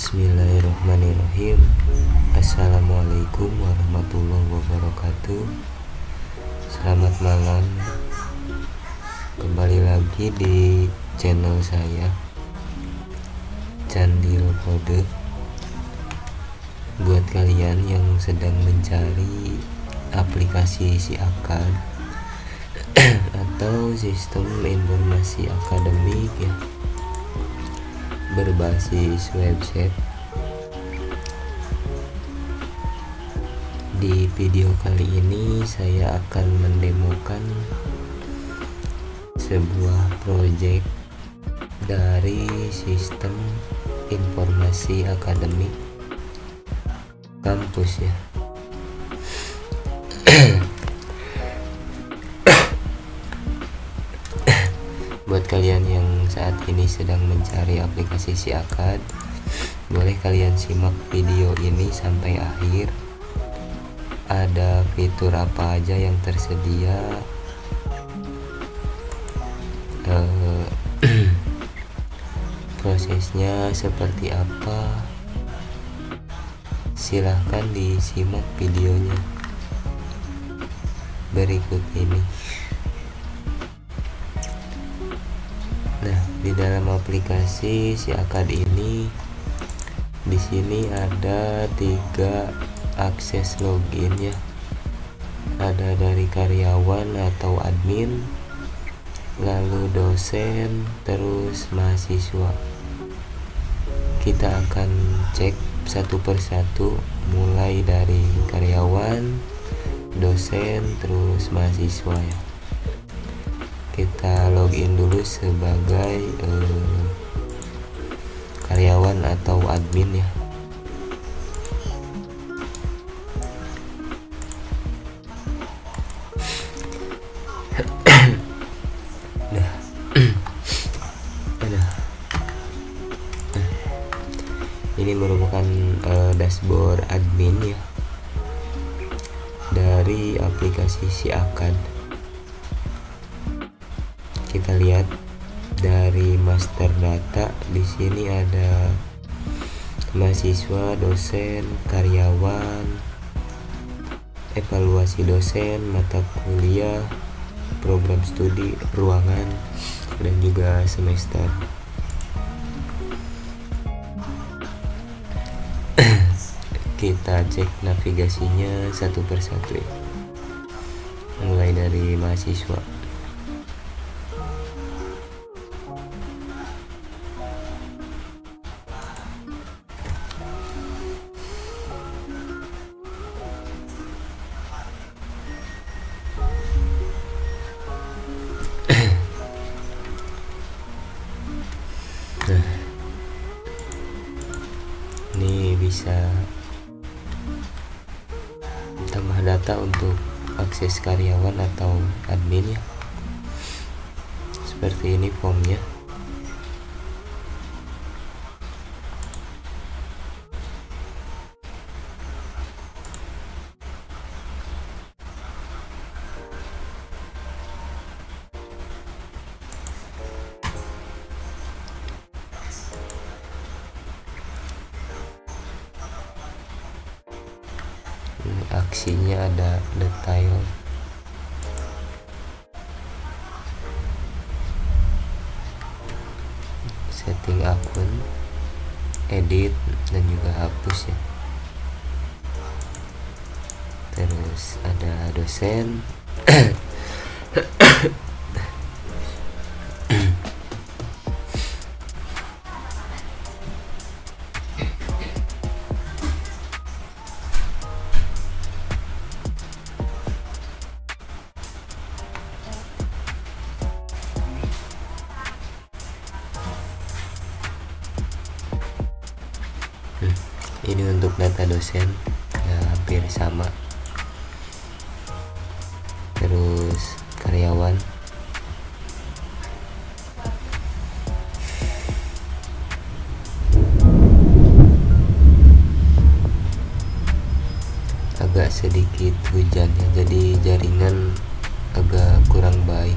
Bismillahirrahmanirrahim. Assalamualaikum warahmatullahi wabarakatuh. Selamat malam. Kembali lagi di channel saya, Candil Kode. Buat kalian yang sedang mencari aplikasi SIAKAD atau sistem informasi akademik ya, berbasis website, di video kali ini saya akan mendemokan sebuah project dari sistem informasi akademik kampus ya. Buat kalian yang saat ini sedang mencari aplikasi SIAKAD, boleh kalian simak video ini sampai akhir. Ada fitur apa aja yang tersedia, prosesnya seperti apa, silahkan disimak videonya berikut ini. Nah, di dalam aplikasi SIAKAD ini, di sini ada 3 akses login ya. Ada dari karyawan atau admin, lalu dosen, terus mahasiswa. Kita akan cek satu persatu, mulai dari karyawan, dosen, terus mahasiswa ya. Kita login dulu sebagai karyawan atau admin ya. Nah, ini merupakan dashboard admin ya dari aplikasi SIAKAD. Kita lihat dari master data, di sini ada mahasiswa, dosen, karyawan, evaluasi dosen, mata kuliah, program studi, ruangan, dan juga semester. Kita cek navigasinya satu persatu, mulai dari mahasiswa. Ini bisa tambah data untuk akses karyawan atau admin ya. Seperti ini formnya. Aksinya ada detail, setting akun, edit, dan juga hapus ya. Terus ada dosen. Ini untuk data dosen ya, hampir sama. Terus karyawan, agak sedikit hujannya, jadi jaringan agak kurang baik.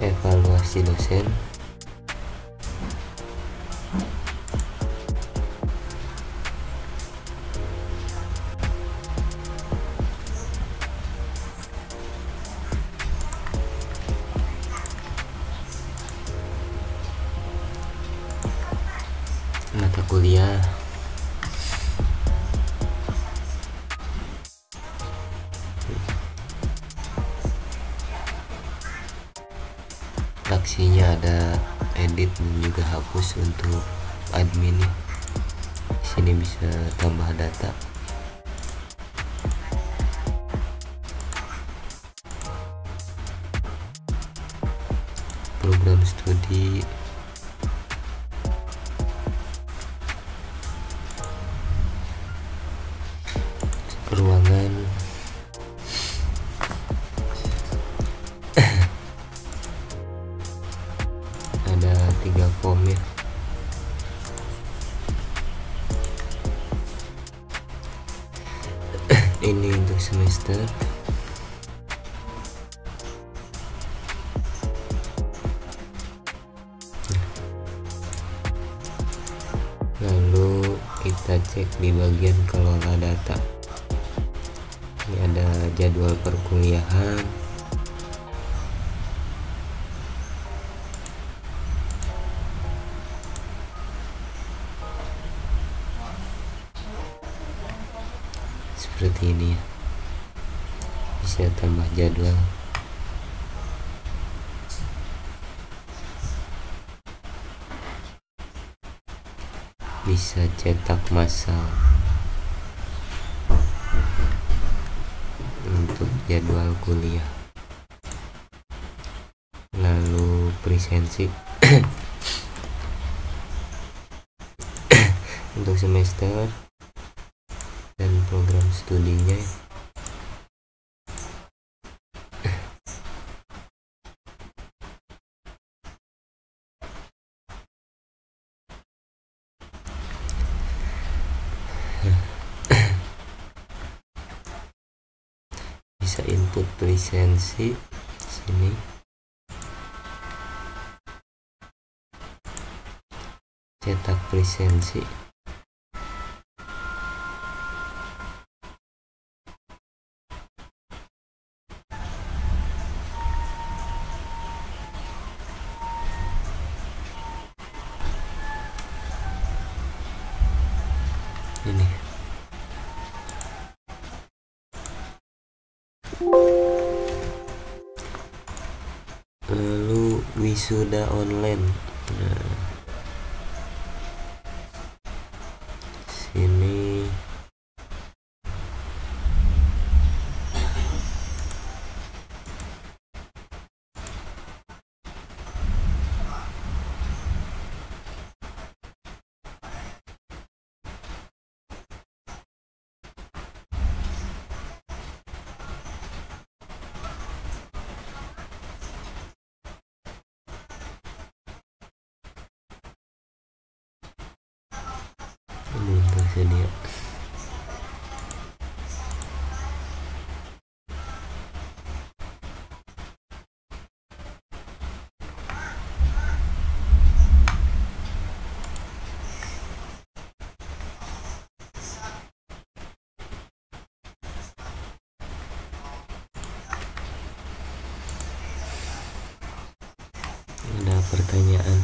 evaluasi dosen, mata kuliah, aksinya ada edit dan juga hapus untuk admin. Sini bisa tambah data. Program studi, ruangan, ada 3 form ya. Ini untuk semester, lalu kita cek di bagian kelola data. Ini ada jadwal perkuliahan, seperti ini ya. Bisa tambah jadwal, bisa cetak massal untuk jadwal kuliah, lalu presensi untuk semester dan program studinya. Bisa input presensi sini, cetak presensi, ini lalu wisuda online. Nah, sini ini ada pertanyaan.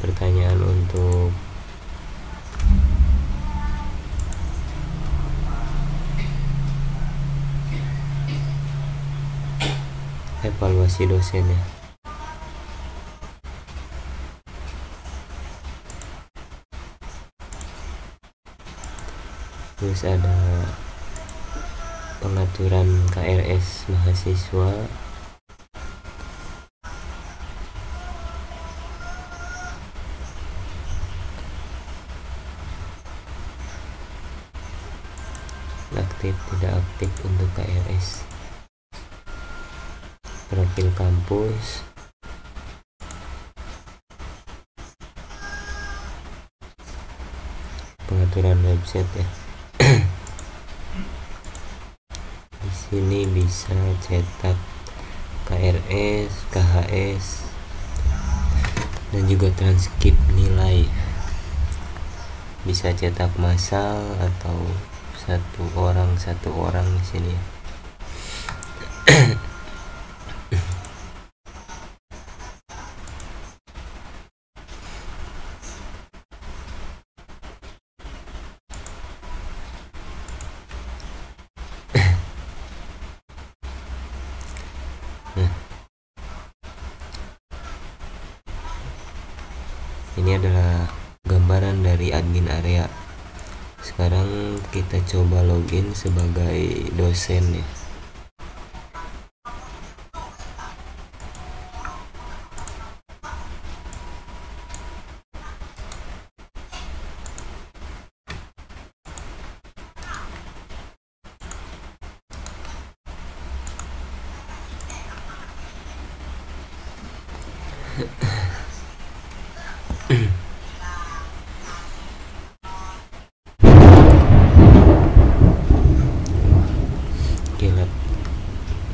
Pertanyaan untuk evaluasi dosen ya. Terus ada pengaturan KRS mahasiswa, aktif tidak aktif untuk KRS, profil kampus, pengaturan website ya. Bisa sini bisa cetak KRS, KHS, dan juga transkrip nilai. Bisa cetak massal atau satu orang di sini. Ini adalah gambaran dari admin area. Sekarang kita coba login sebagai dosen ya.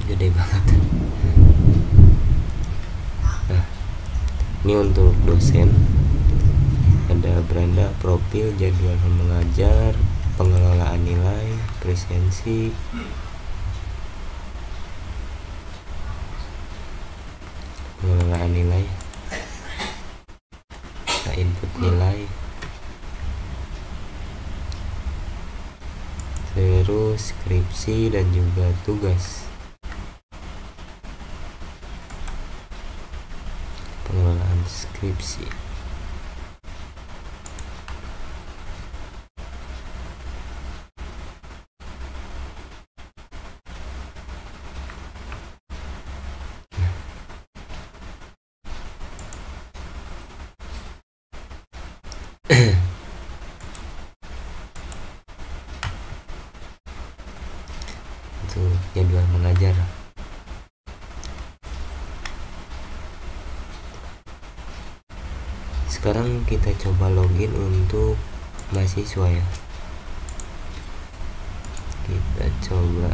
Gede banget. Nah, ini untuk dosen ada beranda profil, jadwal mengajar, pengelolaan nilai, presensi, pengelolaan nilai, nah, input nilai, terus skripsi dan juga tugas, pengelolaan skripsi. Itu jadwal mengajar. Sekarang kita coba login untuk mahasiswa ya. Kita coba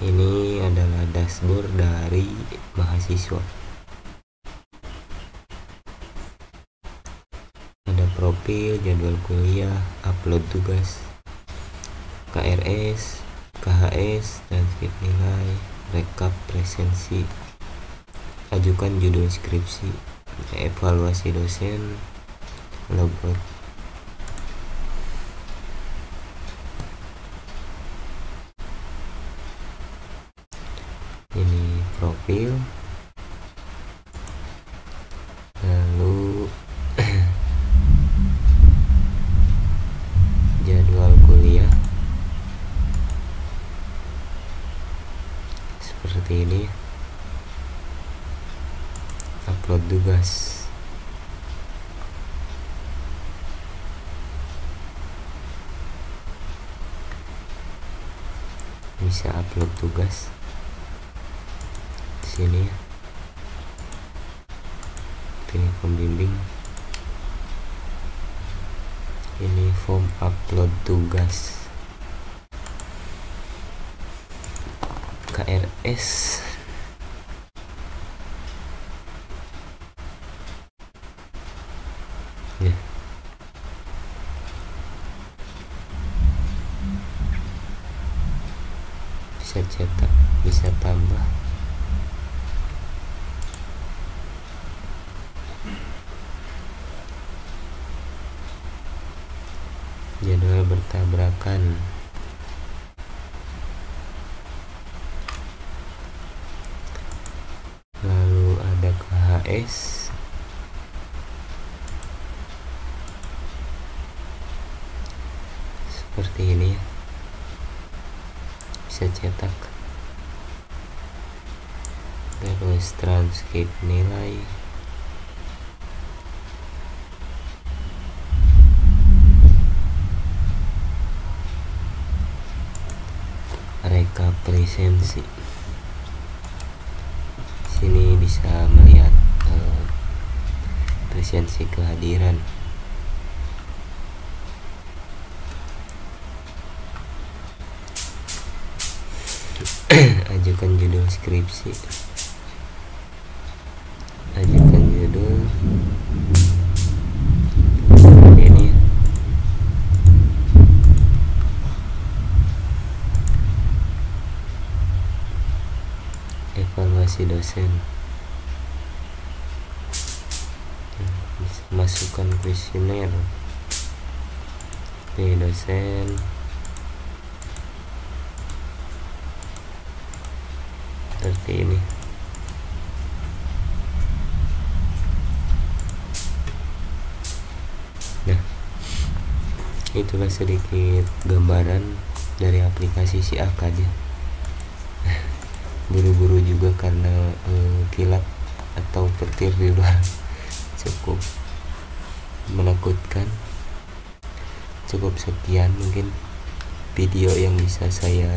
ini adalah dashboard dari mahasiswa. Ada profil, jadwal kuliah, upload tugas, KRS, KHS, transkrip nilai, rekap presensi, ajukan judul skripsi, evaluasi dosen, logout. Ini profil, lalu jadwal kuliah seperti ini, upload tugas, bisa upload tugas sini, pilih pembimbing, ini form upload tugas, KRS, ya. Bisa cetak, bisa tambah. Jadwal bertabrakan, lalu ada KHS, seperti ini, bisa cetak, terus transkrip nilai. lisensi. Sini bisa melihat lisensi kehadiran. Ajukan judul skripsi, ajukan judul ini, evaluasi dosen, masukkan kuesioner, pilih dosen. Seperti ini. Nah, itulah sedikit gambaran dari aplikasi SIAKAD. Buru-buru juga karena kilat atau petir di luar cukup menakutkan. Cukup sekian mungkin video yang bisa saya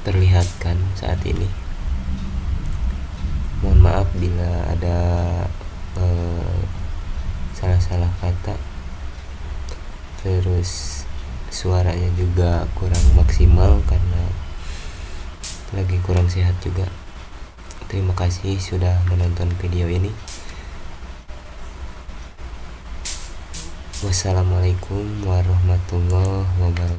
perlihatkan saat ini. Mohon maaf bila ada salah-salah kata, terus suaranya juga kurang maksimal karena lagi kurang sehat juga. Terima kasih sudah menonton video ini. Wassalamualaikum warahmatullahi wabarakatuh.